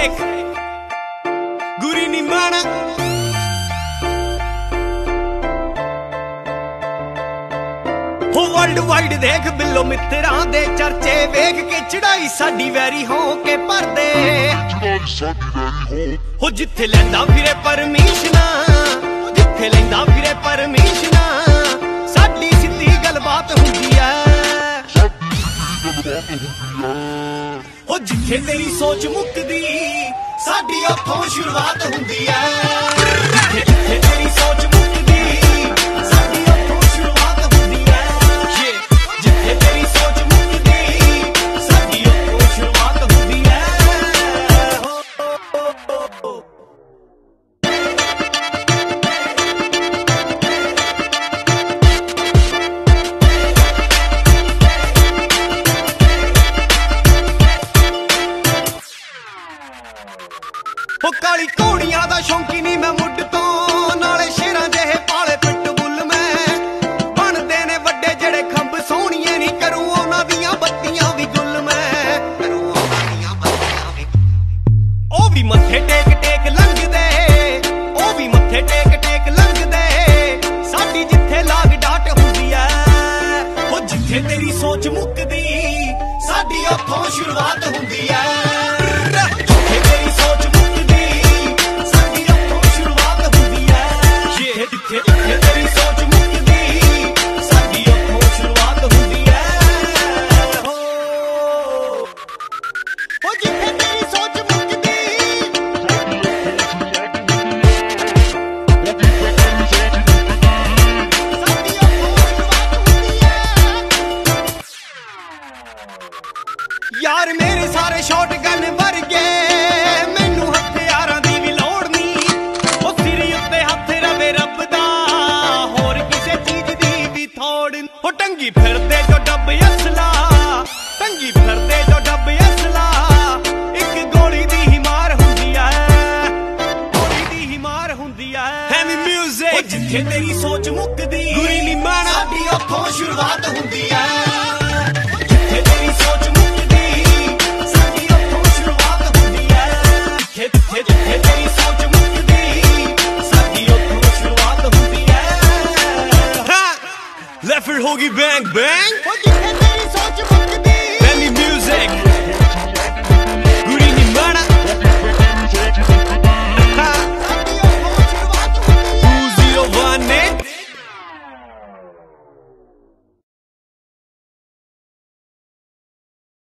Sek Guri Nimana Ho world wide dekh billo mitran de charche vekh ke chidai sadi vairi ho ke parde ho jithe lenda fire permission jithe lenda fire permission sadi sidhi gal baat hundi hai ओ जिथे तेरी सोच मुकदी साडी ओथों शुरुआत हुंदी है जिथे तेरी सोच मुकदी साडी ओथों शुरुआत हुंदी है जिथे तेरी सोच मुकदी साडी ओथों शुरुआत हुंदी ओ काली कोड़ियां दा शौकी नहीं मैं मुड तो नाले शेरां जेहे पाले पिटबुल मैं बनदे ने वड्डे जेड़े खंभ सोहणिए नहीं करूं उन्हां दियां बत्तियां भी गुल मैं करूं उन्हां दियां बत्तियां भी ओ भी मत्थे टेक टेक लंघदे ओ भी मत्थे टेक टेक लंघदे साडी जिथे लाग डाट हुंदी है ओ जिथे तेरी सोच मुकदी साडी ओथों शुरुआत हुंदी है यार मेरे सारे शॉट गन भर के मैनू हथियारां दी भी लोड़ नहीं ओ सिर उत्ते हथ रवे रब दा होर किसे चीज दी भी थोड़ ओ टंगी फिरदे जो डब असला टंगी फिरदे जो डब असला एक गोली दी ही मार हुंदी है गोली दी ही मार हुंदी है हैवी म्यूजिक जिथे तेरी सोच मुकदी गुरी नी माना साडी ओथों शुरुआत हुंदी है।